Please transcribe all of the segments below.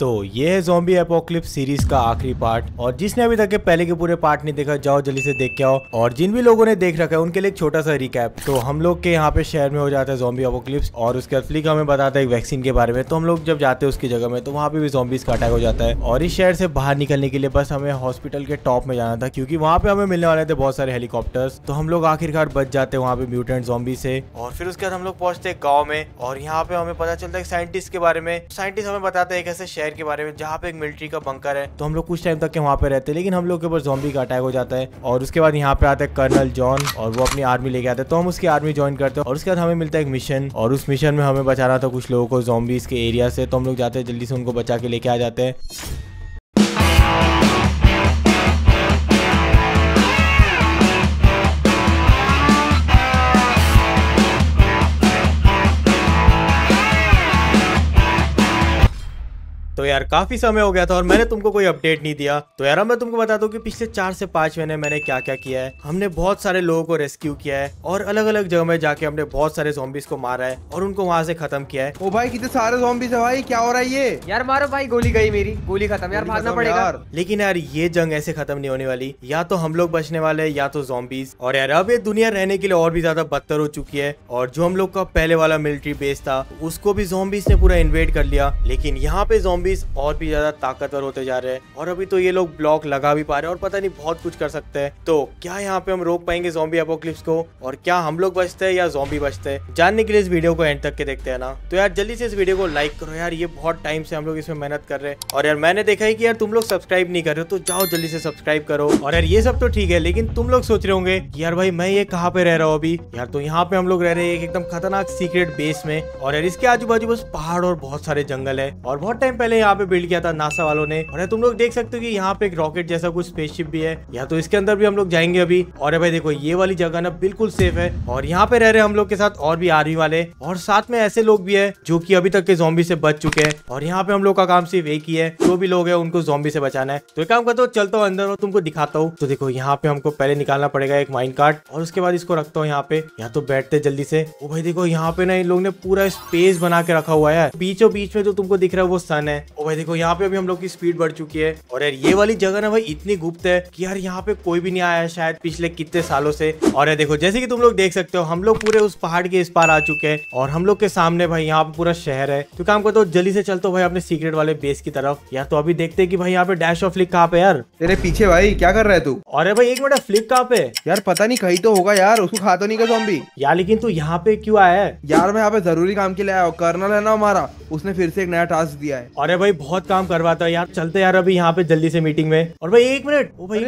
तो ये है ज़ोंबी एपोक्लिप्स सीरीज का आखिरी पार्ट, और जिसने अभी तक के पहले के पूरे पार्ट नहीं देखा जाओ जल्दी से देख के आओ। और जिन भी लोगों ने देख रखा है उनके लिए एक छोटा सा रिकैप। तो हम लोग के यहाँ पे शहर में हो जाता है ज़ोंबी एपोक्लिप्स, और उसके बाद फ्लिक हमें बताता है वैक्सीन के बारे में। तो हम लोग जब जाते हैं उसकी जगह में तो वहाँ पे भी ज़ोंबीज का अटैक हो जाता है, और इस शहर से बाहर निकलने के लिए बस हमें हॉस्पिटल के टॉप में जाना था क्योंकि वहाँ पे हमें मिलने वाले थे बहुत सारे हेलीकॉप्टर्स। तो हम लोग आखिरकार बच जाते हैं वहाँ पे म्यूटेंट ज़ोंबी से, और फिर उसके बाद हम लोग पहुँचते हैं गाँव में, और यहाँ पे हमें पता चलता है साइंटिस्ट के बारे में। साइंटिस्ट हमें बताते हैं कैसे शहर के बारे में जहाँ पे एक मिलिट्री का बंकर है। तो हम लोग कुछ टाइम तक के वहाँ पे रहते हैं, लेकिन हम लोग के ऊपर ज़ोंबी का अटैक हो जाता है। और उसके बाद यहाँ पे आता है कर्नल जॉन, और वो अपनी आर्मी लेके आता है। तो हम उसकी आर्मी ज्वाइन करते हैं, और उसके बाद हमें मिलता है एक मिशन, और उस मिशन में हमें बचाना था कुछ लोगों को ज़ोंबीज के एरिया से। तो हम लोग जाते हैं, जल्दी से उनको बचा के लेके आ जाते हैं। तो यार काफी समय हो गया था और मैंने तुमको कोई अपडेट नहीं दिया। तो यार मैं तुमको बता दूं कि पिछले 4 से 5 महीने मैंने क्या क्या किया है। हमने बहुत सारे लोगों को रेस्क्यू किया है, और अलग अलग जगह में जाके हमने बहुत सारे ज़ोंबीज को मारा है और उनको वहाँ से खत्म किया है। ओ भाई कितने सारे ज़ोंबीज है भाई, क्या हो रहा है ये? यार मारो भाई, गोली गई मेरी, गोली खत्म यार, भागना पड़ेगा। लेकिन यार ये जंग ऐसे खत्म नहीं होने वाली, या तो हम लोग बचने वाले या तो ज़ोंबीज। और यार अब ये दुनिया रहने के लिए और भी ज्यादा बदतर हो चुकी है, और जो हम लोग का पहले वाला मिलिट्री बेस था उसको भी ज़ोंबीज ने पूरा इन्वेड कर लिया। लेकिन यहाँ पे ज़ोंबीज और भी ज्यादा ताकतवर होते जा रहे हैं, और अभी तो ये लोग ब्लॉक लगा भी पा रहे हैं और पता नहीं बहुत कुछ कर सकते हैं। तो क्या यहाँ पे हम रोक पाएंगे ज़ोंबी एपोक्लिप्स को, और क्या हम लोग बचते हैं या ज़ोंबी बचते हैं? जानने के लिए इस वीडियो को एंड तक के देखते हैं ना। तो यार जल्दी से इस वीडियो को लाइक करो यार, ये बहुत टाइम से हम लोग इसमें मेहनत कर रहे हैं। और यार मैंने देखा है कि यार तुम लोग सब्सक्राइब नहीं कर रहे हो, तो जाओ जल्दी से सब्सक्राइब करो। और यार ये सब तो ठीक है, लेकिन तुम लोग सोच रहे होंगे यार भाई मैं ये कहाँ पे रह रहा हूँ अभी? यार तो यहाँ पे हम लोग रह रहे हैं एकदम खतरनाक सीक्रेट बेस में, और यार इसके आजू बाजू बस पहाड़ और बहुत सारे जंगल है, और बहुत टाइम पहले यहाँ पे बिल्ड किया था नासा वालों ने। और तुम लोग देख सकते हो कि यहाँ पे एक रॉकेट जैसा कुछ स्पेसशिप भी है, या तो इसके अंदर भी हम लोग जाएंगे अभी। और भाई देखो ये वाली जगह ना बिल्कुल सेफ है, और यहाँ पे रह रहे हम लोग के साथ और भी आर्मी वाले, और साथ में ऐसे लोग भी है जो कि अभी तक के ज़ोंबी से बच चुके हैं। और यहाँ पे हम लोग का काम सिर्फ एक ही है, जो भी लोग है उनको ज़ोंबी से बचाना है। तो एक काम करता हूँ, चलता हूँ अंदर और तुमको दिखाता हूँ। तो देखो यहाँ पे हमको पहले निकालना पड़ेगा एक माइन कार्ट, और उसके बाद इसको रखता हूँ यहाँ पे। यहाँ तो बैठते जल्दी से। ओ भाई देखो यहाँ पे ना इन लोग ने पूरा स्पेस बना के रखा हुआ है, बीचों बीच में जो तुमको दिख रहा है वो सन है। ओ भाई देखो यहाँ पे अभी हम लोग की स्पीड बढ़ चुकी है। और यार ये वाली जगह ना भाई इतनी गुप्त है कि यार यहाँ पे कोई भी नहीं आया है शायद पिछले कितने सालों से। और यार देखो जैसे कि तुम लोग देख सकते हो, हम लोग पूरे उस पहाड़ के इस पार आ चुके हैं, और हम लोग के सामने भाई यहाँ पे पूरा शहर है। तो काम करते हो जल्दी से चलते हो भाई अपने सीक्रेट वाले बेस की तरफ। या तो अभी देखते हैं कि भाई यहाँ पे डैश और फ्लिक कहाँ पे? यार तेरे पीछे भाई, क्या कर रहा है तू? और भाई एक मिनट, फ्लिक कहाँ पे? यार पता नहीं, कहीं तो होगा यार, उसको खा तो नहीं का ज़ॉम्बी? यार लेकिन तू यहाँ पे क्यों आया है? यार मैं यहाँ पे जरूरी काम के लिए आया हूँ, कर्नल है ना हमारा, उसने फिर से एक नया टास्क दिया है। अरे भाई बहुत काम करवाता है यार, चलते यार अभी यहाँ पे जल्दी से मीटिंग में। और भाई एक मिनट, ओ भाई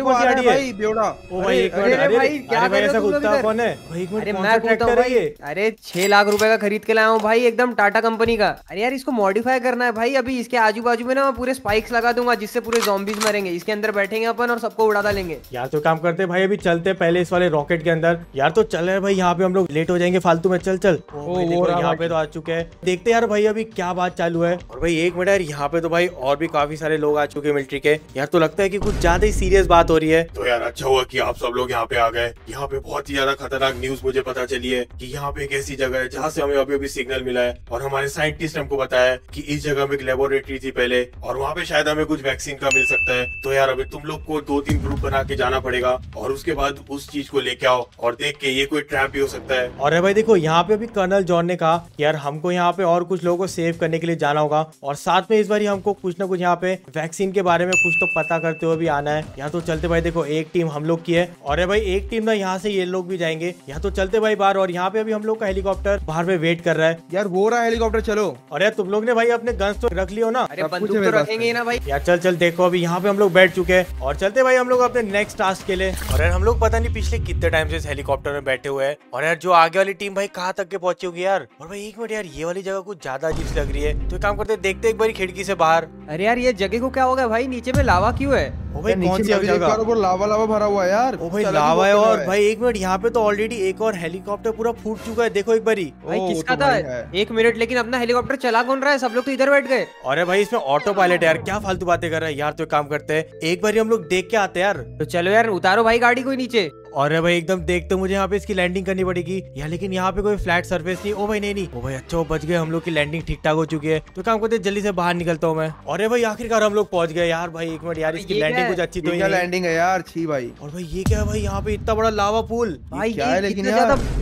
अरे 6 लाख रुपए का खरीद के लाया हूँ भाई, एकदम टाटा कंपनी का। अरे यार इसको मॉडिफाई करना है भाई, अभी इसके आजू बाजू में ना पूरे स्पाइक्स लगा दूंगा जिससे पूरे ज़ोंबीज मरेंगे। इसके अंदर बैठेंगे अपन और सबको उड़ा डालेंगे। यार तो काम करते भाई अभी चलते पहले इस वाले रॉकेट के अंदर। यार तो चल रहे भाई, यहाँ पे हम लोग लेट हो जाएंगे फालतू में। चल चल यहाँ पे तो आ चुके हैं, देखते यार भाई अभी क्या बात चालू है। और भाई एक मिनट, यहाँ पे तो भाई और भी काफी सारे लोग आ चुके हैं मिलिट्री के। यार तो लगता है कि कुछ ज्यादा ही सीरियस बात हो रही है। तो यार अच्छा हुआ कि आप सब लोग यहाँ पे आ गए। यहाँ पे बहुत ही ज्यादा खतरनाक न्यूज मुझे पता चली है कि यहाँ पे एक ऐसी जगह है जहाँ से हमें अभी अभी सिग्नल मिला है, और हमारे साइंटिस्ट ने हमको बताया कि इस जगह में एक लेबोरेटरी थी पहले, और वहाँ पे शायद हमें कुछ वैक्सीन का मिल सकता है। तो यार अभी तुम लोग को 2-3 ग्रुप बना के जाना पड़ेगा, और उसके बाद उस चीज को लेके आओ, और देख के ये कोई ट्रैप भी हो सकता है। और भाई देखो यहाँ पे अभी कर्नल जॉन ने कहा यार हमको यहाँ पे और कुछ लोगों को सेव करने के लिए जाना होगा, और साथ में इस बार हमको कुछ ना कुछ यहाँ पे वैक्सीन के बारे में कुछ तो पता करते हुए भी आना है। यहाँ तो चलते भाई देखो एक टीम हम लोग की है, और भाई एक टीम ना यहाँ से ये लोग भी जाएंगे। यहाँ तो चलते भाई बाहर, और यहाँ पे अभी हम लोग का हेलीकॉप्टर बाहर पे वेट कर रहा है। यार वो रहा हेलीकॉप्टर, चलो। और यार तुम लोग ने भाई अपने गन्स तो रख लियो ना? अरे बंदूक तो रखेंगे ना भाई। यार चल चल, देखो अभी यहाँ पे हम लोग बैठ चुके हैं, और चलते भाई हम लोग अपने नेक्स्ट टास्क के लिए। और यार हम लोग पता नहीं पिछले कितने टाइम से इस हेलीकॉप्टर में बैठे हुए हैं, और यार जो आगे वाली टीम भाई कहाँ तक के पहुंची होगी यार। और भाई एक मिनट, यार ये वाली जगह कुछ ज्यादा अजीब लग रही है। तो काम करते देखते एक बार खिड़की से बाहर। अरे यार ये जगह को क्या हो गया भाई, नीचे में लावा क्यों है? ओ भाई कौन सी जगह? लावा लावा भरा हुआ है यार। ओ भाई लावा है। और भाई एक मिनट, यहाँ पे तो ऑलरेडी एक और हेलीकॉप्टर पूरा फूट चुका है, देखो एक बारी। भाई किसका था? एक मिनट, लेकिन अपना हेलीकॉप्टर चला कौन रहा है? सब लोग तो इधर बैठ गए। अरे भाई इसमें ऑटो पायलट है यार, क्या फालतू बातें कर रहा है यार। तो काम करते हैं एक बार हम लोग देख के आते हैं यार। तो चलो यार उतारो भाई गाड़ी को नीचे। और भाई एकदम देखते मुझे यहाँ पे इसकी लैंडिंग करनी पड़ेगी यार, लेकिन यहाँ पे कोई फ्लैट सर्फेस नहीं। ओ भाई नहीं, ओ भाई अच्छा बच गए, हम लोग की लैंडिंग ठीक ठाक हो चुकी है। तो काम करते जल्दी से बाहर निकलता हूँ मैं। और भाई आखिरकार हम लोग पहुंच गए यार। भाई एक मिनट यार, इसकी लैंडिंग कुछ अच्छी तो नहीं है। लैंडिंग है यार अच्छी भाई। और भाई ये क्या है भाई, यहाँ पे इतना बड़ा लावा पूल भाई, लेकिन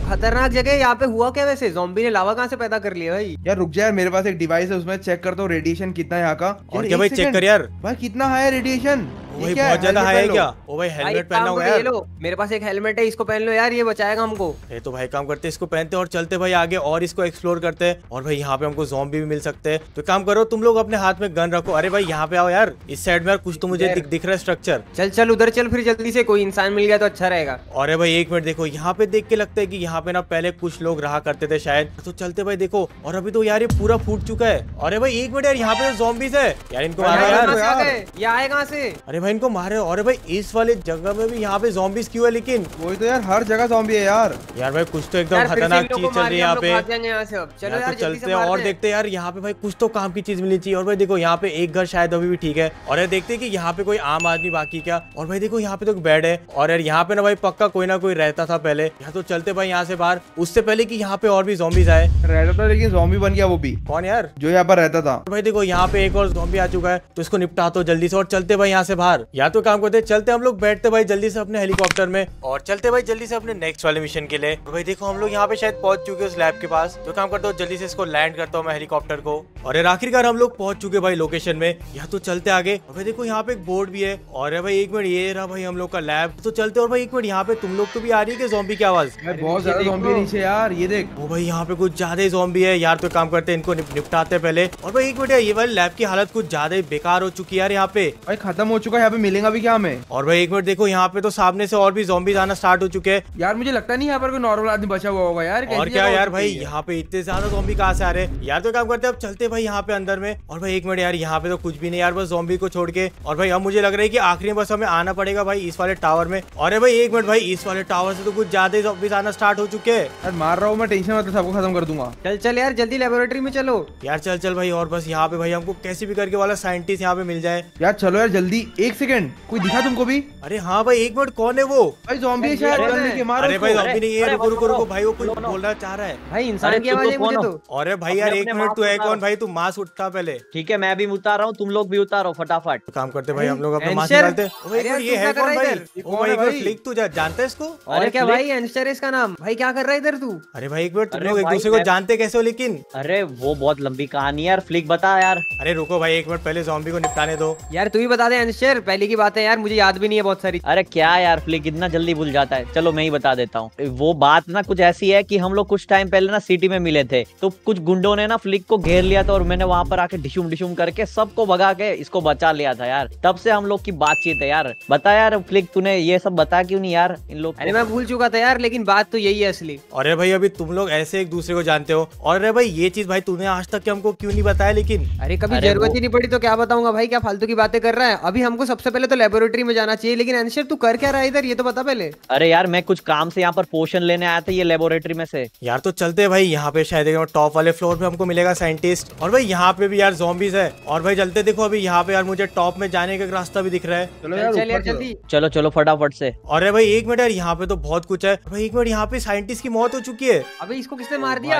खतरनाक जगह है। यहाँ पे हुआ क्या वैसे, ज़ोंबी ने लावा कहाँ से पैदा कर लिया भाई? यार रुक जा, मेरे पास एक डिवाइस है, उसमें चेक करता हूँ रेडिएशन कितना है यहाँ का। और क्या भाई चेक कर यार भाई, कितना हाई है रेडिएशन। वही बहुत ज्यादा हाई है क्या? ओ भाई हेलमेट पहना हुआ है, मेरे पास एक हेलमेट है, इसको पहन लो यार, ये बचाएगा हमको। ये तो भाई काम करते इसको पहनते और चलते भाई आगे और इसको एक्सप्लोर करते हैं। और भाई यहाँ पे हमको ज़ोंबी भी मिल सकते हैं, तो काम करो तुम लोग अपने हाथ में गन रखो। अरे भाई यहाँ पे आओ यार, इस साइड में यार कुछ तो मुझे दिख रहा है स्ट्रक्चर। चल चल उधर चल, फिर जल्दी से कोई इंसान मिल गया तो अच्छा रहेगा। और भाई एक मिनट देखो, यहाँ पे देख के लगता है की यहाँ पे ना पहले कुछ लोग रहा करते थे शायद, तो चलते भाई देखो। और अभी तो यार ये पूरा फूट चुका है। अरे भाई एक मिनट यार, यहाँ पे ज़ोंबीज है यार, इनको आए कहाँ से? अरे भाई इनको मारे। और भाई इस वाले जगह में भी यहाँ पे ज़ोंबीज क्यों है? लेकिन वही तो यार, हर जगह ज़ोंबी है यार। यार भाई कुछ तो एकदम खतरनाक चीज चल रही है यहाँ पे। चलो यार चलते हैं और देखते हैं यार यहाँ पे भाई कुछ तो काम की चीज मिलनी चाहिए। और भाई देखो यहाँ पे एक घर शायद अभी भी ठीक है। और यार देखते हैं कि यहाँ पे कोई आम आदमी बाकी क्या। और भाई देखो यहाँ पे तो बेड है। और यार यहाँ पे ना भाई पक्का कोई ना कोई रहता था पहले। यहाँ तो चलते भाई यहाँ से बाहर, उससे पहले की यहाँ पे और भी ज़ोंबीज आए। रहता था लेकिन ज़ोंबी बन गया वो भी। कौन यार जो यहाँ पर रहता था? भाई देखो यहाँ पे एक और ज़ोंबी आ चुका है, तो इसको निपटा दो जल्दी से और चलते भाई यहाँ से बाहर। या तो काम करते चलते हम लोग, बैठते भाई जल्दी से अपने हेलीकॉप्टर में और चलते भाई जल्दी से अपने नेक्स्ट वाले मिशन के लिए। भाई देखो हम लोग यहाँ पे शायद पहुंच चुके हैं उस लैब के पास। तो काम करता हूँ जल्दी से इसको लैंड करता हूँ मैं हेलीकॉप्टर को। और आखिरकार हम लोग पहुंच चुके भाई लोकेशन में। या तो चलते आगे। और भाई देखो यहाँ पे एक बोर्ड भी है। और भाई एक मिनट, ये रहा भाई हम लोग का लैब, तो चलते। और भाई एक मिनट यहाँ पे तुम लोग तो भी आ रही है ज़ोंबी की आवाज? बहुत ज्यादा ज़ोंबी नीचे यार, ये देख। वो भाई यहाँ पे कुछ ज्यादा ज़ोंबी है यार, तो काम करते इनको निपटाते पहले। और भाई एक मिनट, ये वाली लैब की हालत कुछ ज्यादा बेकार हो चुकी है यार, यहाँ पे भाई खत्म हो चुका है, यहाँ पे मिलेगा भी क्या हमें? और भाई एक मिनट देखो यहाँ पे तो सामने से और भी ज़ोंबीज आना स्टार्ट हो चुके हैं यार। मुझे लगता नहीं यहाँ पर कोई नॉर्मल आदमी बचा हुआ होगा यार। और क्या यार भाई यहाँ पे इतने ज्यादा ज़ोंबी कहाँ से आ रहे यार? तो काम करते हैं अब चलते भाई यहाँ पे अंदर में। और भाई एक मिनट यार, यहाँ पे तो कुछ भी नहीं यार, बस ज़ोंबी को छोड़ के। और भाई अब मुझे लग रहा है कि आखिरी में बस हमें आना पड़ेगा भाई इस वाले टावर में। और भाई एक मिनट, भाई इस वाले टावर से तो कुछ ज्यादा ज़ोंबीज आना स्टार्ट हो चुके हैं। मार रहा हूँ मैं, टेंशन मत, सबको खत्म कर दूंगा। चल चल यार जल्दी लेबोरेटरी में चलो यार, चल चल भाई। और बस यहाँ पे भाई हमको कैसे भी करके वाला साइंटिस्ट यहाँ पे मिल जाए यार। चलो यार जल्दी, एक सेकंड, कोई दिखा तुमको भी? अरे हाँ भाई एक मिनट, कौन है वो? भाई ज़ोंबी है शायद। अरे भाई ज़ोंबी नहीं है, रुको रुको भाई, वो कुछ बोलना चाह रहा है भाई, इंसान की आवाज है मुझे तो। अरे भाई यार एक मिनट, तू है कौन भाई? तू मास्क उठा पहले। ठीक है मैं भी उतार रहा हूँ, तुम लोग भी उतारो फटाफट। काम करते भाई हम लोग अपने मास्क निकालते हैं। ये है कौन भाई? फ्लिक, तू जानता है इसको? अरे क्या भाई, एंस्टर इसका नाम। भाई क्या कर रहा है इधर तू? अरे भाई एक मिनट, तुम लोग एक दूसरे को जानते कैसे हो? लेकिन अरे वो बहुत लंबी कहानी है यार, फ्लिक बता यार। अरे रुको भाई एक मिनट, पहले ज़ोंबी को निपटाने दो यार। तू ही बता दे एंस्टर, पहले की बात है यार, मुझे याद भी नहीं है बहुत सारी। अरे क्या यार फ्लिक इतना जल्दी भूल जाता है, चलो मैं ही बता देता हूँ। वो बात ना कुछ ऐसी है कि हम लोग कुछ टाइम पहले ना सिटी में मिले थे, तो कुछ गुंडों ने ना फ्लिक को घेर लिया था और मैंने वहाँ पर आके ढिशुम ढिशुम करके सबको भगा के इसको बचा लिया था यार। तब से हम लोग की बातचीत है यार। बता यार फ्लिक, तूने ये सब बता क्यों नहीं यार इन लोग? अरे मैं भूल चुका था यार, लेकिन बात तो यही है असली। अरे भाई अभी तुम लोग ऐसे एक दूसरे को जानते हो। और अरे भाई ये चीज भाई तूने आज तक हमको क्यों नहीं बताया? लेकिन अरे कभी जरूरत ही नहीं पड़ी तो क्या बताऊंगा भाई, क्या फालतू की बातें कर रहा है। अभी हमको सबसे पहले तो लेबोरेटरी में जाना चाहिए। लेकिन एंस्टर तू कर क्या रहा है इधर, ये तो बता पहले। अरे यार मैं कुछ काम से यहाँ पर पोषण लेने आया था ये लेबोरेटरी में से यार। तो चलते हैं भाई, यहाँ पे शायद टॉप वाले फ्लोर पे हमको मिलेगा साइंटिस्ट। और भाई यहाँ पे भी यार ज़ोंबीज है। और भाई चलते, देखो अभी यहाँ पे यार मुझे टॉप में जाने का रास्ता भी दिख रहा है। चलो चलो फटाफट से। अरे भाई एक मिनट यार, यहाँ पे तो बहुत कुछ है। भाई एक मिनट, यहाँ पे साइंटिस्ट की मौत हो चुकी है। अभी इसको किसने मार दिया?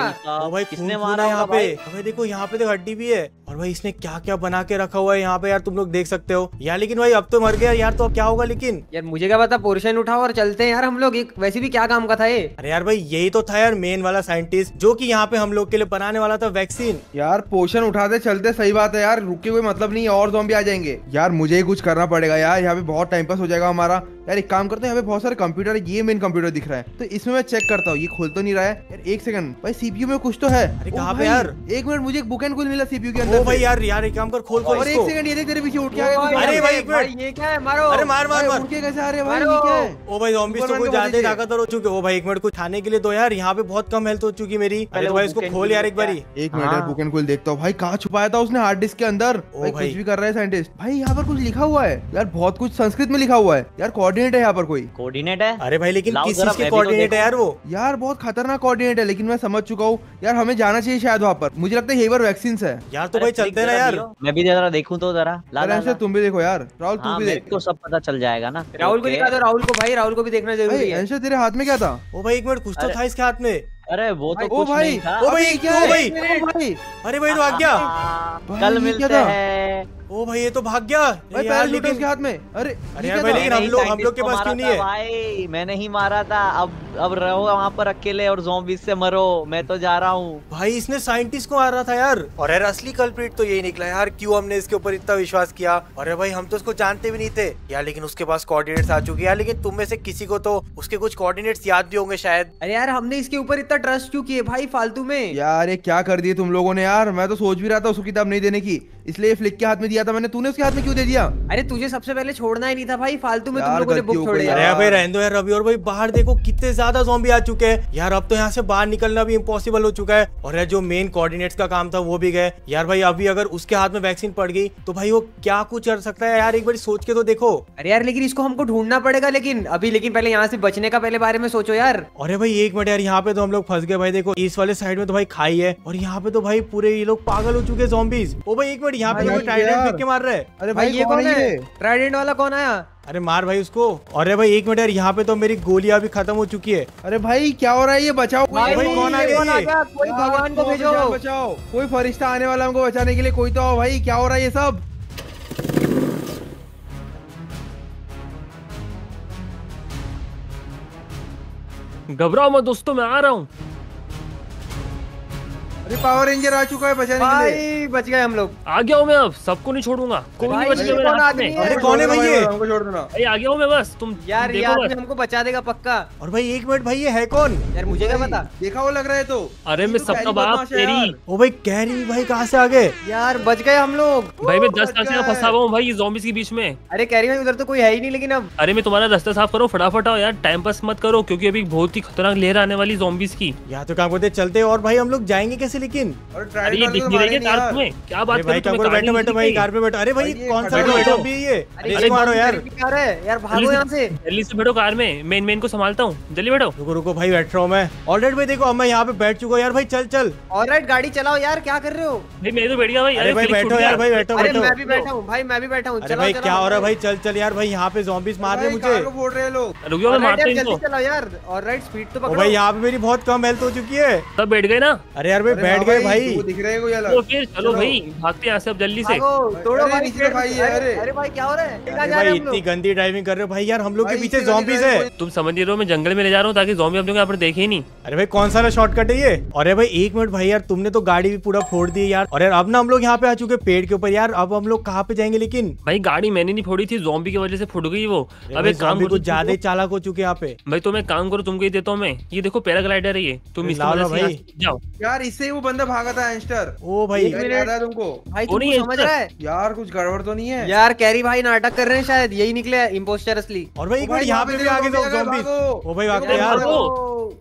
भाई किसने मारा यहाँ पे? देखो यहाँ पे तो हड्डी भी है। और भाई इसने क्या क्या बना के रखा हुआ है यहाँ पे यार, तुम लोग देख सकते हो यार। लेकिन भाई अब तो मर गया यार, तो अब क्या होगा? लेकिन यार मुझे क्या पता, पोर्शन उठाओ और चलते हैं यार हम लोग। वैसे भी क्या काम का था ये? अरे यार भाई यही तो था यार मेन वाला साइंटिस्ट, जो कि यहाँ पे हम लोग के लिए बनाने वाला था वैक्सीन। यार पोर्शन उठाते चलते, सही बात है यार, रुके हुए मतलब नहीं है, और ज़ोंबी आ जाएंगे यार। मुझे ही कुछ करना पड़ेगा यार, यहाँ पे बहुत टाइम पास हो जाएगा हमारा। यार एक काम करते हैं, यहाँ पे बहुत सारे कंप्यूटर, ये मेन कंप्यूटर दिख रहा है, तो इसमें मैं चेक करता हूँ। ये खोल तो नहीं रहा है यार, एक सेकंड भाई, सीपीयू में कुछ तो है। अरे कहाँ पे यार? एक मिनट, मुझे एक बुक एंड कुल मिला सीपीयू के अंदर। ओ भाई यार, यार एक काम कर, खोल खोल इसको। और एक सेकंड, ये देख तेरे पीछे उठ के आ गया। अरे भाई एक मिनट, ये क्या है? मारो। अरे मार मार मार, उनके कैसे आ रहे भाई? ये क्या है? ओ भाई ज़ोंबी तो बहुत ज्यादा ताकतवर हो चुके। ओ भाई एक मिनट, कुछ खाने के लिए दो यार, यहाँ पे बहुत कम हेल्थ हो चुकी मेरी। पहले भाई इसको खोल यार एक बारी। एक मिनट यार, बुक एंड कुल देखता हूँ भाई कहाँ छुपाया था उसने हार्ड डिस्क के अंदर। कुछ भी कर रहा है साइंटिस्ट। भाई यहाँ पर कुछ लिखा हुआ है यार, बहुत कुछ संस्कृत में लिखा हुआ है यार। कोऑर्डिनेट है यहाँ पर कोई कोऑर्डिनेट है? अरे भाई लेकिन किस चीज के कोऑर्डिनेट है यार वो? यार बहुत खतरनाक कोऑर्डिनेट है, लेकिन मैं समझ चुका हूँ यार, हमें जाना चाहिए शायद वहाँ पर। मुझे लगता है यही बार वैक्सीन है यार। तो भाई चलते ना यार, मैं भी जरा देखूँ तो जरा। लाल तुम भी देखो यार, राहुल तुम भी देखो, सब पता चल जाएगा ना। राहुल को दिखा दो, राहुल को भाई, राहुल को भी देखना जरूरी है। एंस्टर तेरे हाथ में क्या था? ओ भाई एक मिनट, कुछ तो था इसके हाथ में। अरे वो तो कुछ नहीं था। ओ भाई क्या भाई? अरे भाई तो भाग गया। कल मिलते हैं। ओ भाई ये तो भाग गया यार, लेकिन इसके हाथ में। अरे अरे यार भाई लेकिन हम लोग के पास क्यों नहीं है भाई? मैंने ही मारा था। अब रहो वहाँ पर अकेले और ज़ॉम्बीज़ से मरो। मैं तो जा रहा हूँ भाई। इसने साइंटिस्ट को मारा था यार। और यार असली कल्प्रिट तो यही निकला यार। क्यों हमने इसके ऊपर इतना विश्वास किया? अरे भाई हम तो इसको जानते भी नहीं थे यार, लेकिन उसके पास कोऑर्डिनेट्स आ चुके यार। लेकिन तुम में से किसी को तो उसके कुछ कोऑर्डिनेट्स याद भी होंगे शायद। अरे यार हमने इसके ऊपर इतना ट्रस्ट क्यों किए भाई फालतू में? यार क्या कर दिए तुम लोगों ने यार। मैं तो सोच भी रहा था उसको किताब नहीं देने की, इसलिए फ्लिक के हाथ में दिया था मैंने। तूने उसके हाथ में क्यों दे दिया? अरे तुझे सबसे पहले छोड़ना ही नहीं था भाई, फालतू में तुम लोगों ने बुक छोड़ी। अरे भाई रहने दो यार रवि। और भाई बाहर देखो कितने ज्यादा ज़ॉम्बी आ चुके हैं यार। अब तो यहाँ से बाहर निकलना भी इम्पॉसिबल हो चुका है। और यार जो मेन कोऑर्डिनेट्स का काम था वो भी गए यार। भाई अभी अगर उसके हाथ में वैक्सीन पड़ गई तो भाई वो क्या कुछ कर सकता है यार, एक बार सोच के तो देखो। अरे यार लेकिन इसको हमको ढूंढना पड़ेगा, लेकिन अभी लेकिन पहले यहाँ से बचने का पहले बारे में सोचो यार। अरे भाई एक मिनट यार, यहाँ पे तो हम लोग फंस गए भाई। देखो इस वाले साइड में तो भाई खाई है, और यहाँ पे तो भाई पूरे ये लोग पागल हो चुके हैं ज़ॉम्बीज़। ओ भाई एक मिनट, यहाँ पे ट्राइडेंट फेंक के मार रहे हैं। अरे भाई ये कौन है? ट्राइडेंट वाला कौन आया? अरे मार भाई उसको। अरे भाई एक मिनट यार, यहाँ पे तो मेरी गोलियां भी खत्म हो चुकी है। अरे भाई क्या हो रहा है? ये बचाओ भाई, कौन आ गया? कोई भगवान को भेजो बचाओ, कोई फरिश्ता आने वाला हमको बचाने के लिए। कोई तो आओ भाई, क्या हो रहा है ये सब? घबराओ मत दोस्तों, मैं आ रहा हूँ। अरे पावर रेंजर आ चुका है बचाने के लिए। बच गए हम लोग। आ गया हूँ मैं, अब सबको नहीं छोड़ूंगा। कौन है भाई ये? हमको छोड़ देना। आ गया हूँ मैं बस, तुम यार हमको बचा देगा पक्का। और भाई एक मिनट, भाई ये है कौन यार? मुझे क्या पता, देखा वो लग रहा है तो। अरे मैं सबका बाप तेरी। ओ भाई कैरी भाई कहाँ से आ गए यार? बच गए हम लोग भाई। मैं 10 साल से फंसा हुआ हूँ भाई ज़ॉम्बीज़ के बीच में। अरे कैरी भाई उधर तो कोई है ही नहीं, लेकिन अब। अरे मैं तुम्हारा रास्ता साफ करो, फटाफट आओ यार, टाइम पास मत करो, क्योंकि अभी बहुत ही खतरनाक लहर आने वाली ज़ॉम्बीज़ की। यार तो काम करते चलते। और भाई हम लोग जाएंगे कैसे? लेकिन अरे ये दिख नहीं रही है कार में। क्या बात कर रहे हो? बैठो बैठो भाई कार पे बैठो। अरे भाई कौन सा ज़ॉम्बी है ये? अरे मारो यार, कार है यार, भागो यहां से जल्दी से। बैठो कार में, मैं इनको संभालता हूं। जल्दी बैठो। रुको रुको भाई, बैठ रहा हूं मैं। ऑलराइट भाई देखो अब मैं यहां पे बैठ चुका हूं यार। भाई चल चल, ऑलराइट गाड़ी चलाओ यार, क्या कर रहे हो भाई? मैं तो बैठ गया भाई। अरे भाई बैठो यार भाई, बैठो बैठो। मैं भी बैठा हूं भाई, मैं भी बैठा हूं। चलो भाई क्या हो रहा है भाई? चल चल यार भाई, यहां पे ज़ॉम्बीज़ मार रहे हैं मुझे। कार को फोड़ रहे हैं लोग। रुक जाओ मैं मारता हूं इनको। चलो यार ऑलराइट, स्पीड तो पकड़ो भाई। यहां पे मेरी बहुत कम हेल्थ हो चुकी है। सब बैठ गए ना? अरे यार बैठ गए भाई, वो दिख रहे हैं। तो फिर चलो भाई भागते हैं सब जल्दी से। तोड़ो भाई नीचे भाई। अरे भाई क्या हो रहा है? भाई इतनी गंदी ड्राइविंग कर रहे हो भाई। यार हम लोग के पीछे ज़ॉम्बीज़ है। तुम समझ नहीं रहे हो, मैं जंगल में ले जा रहा हूँ ताकि ज़ॉम्बी अपने यहाँ पर देखे ही नहीं। अरे भाई कौन सा शॉर्टकट है ये? अरे भाई एक मिनट भाई, यार तुमने तो गाड़ी भी पूरा फोड़ दी यार। और यार अब ना हम लोग यहाँ पे आ चुके पेड़ के ऊपर यार। अब हम लोग कहाँ पे जाएंगे? लेकिन भाई गाड़ी मैंने नहीं फोड़ी थी, ज़ॉम्बी की वजह से फूट गई वो। अब एक काम करो, ज्यादा चालाक हो चुके यहाँ पे भाई। तो मैं काम करो, तुमको ही देता हूँ मैं। ये देखो पैराग्लाइडर है ये, तुम जाओ यार। इससे वो बंदा भागा था एंस्टर। ओ भाई तुमको भाई समझ रहा है यार? कुछ गड़बड़ तो नहीं है यार? कैरी भाई नाटक कर रहे हैं शायद, यही निकले इम्पोस्टर असली। और भाई यहाँ पे भी आगे ज़ॉम्बीज़। ओ भाई भागते यार,